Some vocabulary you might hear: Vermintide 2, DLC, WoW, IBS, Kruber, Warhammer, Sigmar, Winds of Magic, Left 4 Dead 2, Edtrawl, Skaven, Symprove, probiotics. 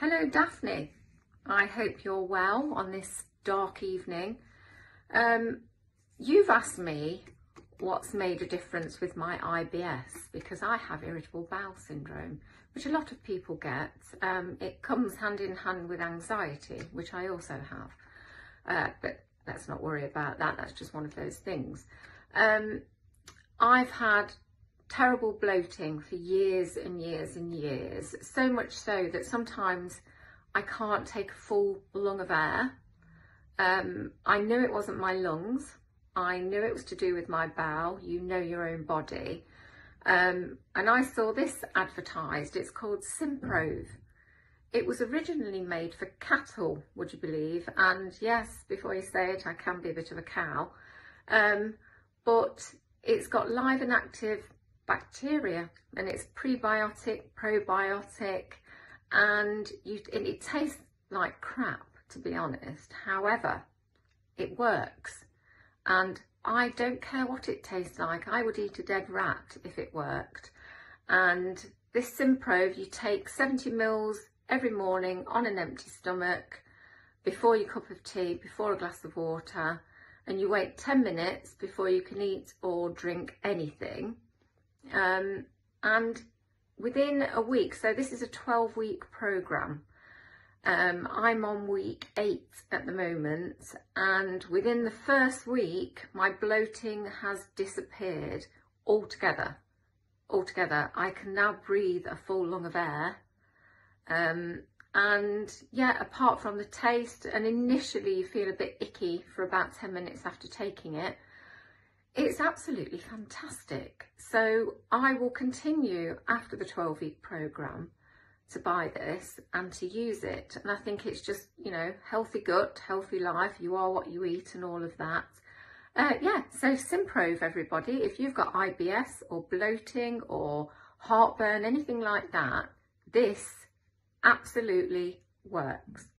Hello Daphne, I hope you're well on this dark evening. You've asked me what's made a difference with my IBS, because I have irritable bowel syndrome, which a lot of people get. It comes hand in hand with anxiety, which I also have, but let's not worry about that. That's just one of those things. I've had terrible bloating for years and years and years, so much so that sometimes I can't take a full lung of air. I knew it wasn't my lungs. I knew it was to do with my bowel. You know your own body. And I saw this advertised. It's called Symprove. It was originally made for cattle, would you believe? And yes, before you say it, I can be a bit of a cow. But it's got live and active bacteria, and it's prebiotic, probiotic, and it tastes like crap, to be honest. However, it works. And I don't care what it tastes like. I would eat a dead rat if it worked. And this Symprove, you take 70 mils every morning on an empty stomach, before your cup of tea, before a glass of water, and you wait 10 minutes before you can eat or drink anything. And within a week, so this is a 12-week programme. I'm on week 8 at the moment, and within the first week my bloating has disappeared altogether. I can now breathe a full lung of air, and yeah, apart from the taste, and initially you feel a bit icky for about 10 minutes after taking it. It's absolutely fantastic. So I will continue after the 12-week programme to buy this and to use it. And I think it's just, you know, healthy gut, healthy life, you are what you eat and all of that. Yeah, so Symprove, everybody. If you've got IBS or bloating or heartburn, anything like that, this absolutely works.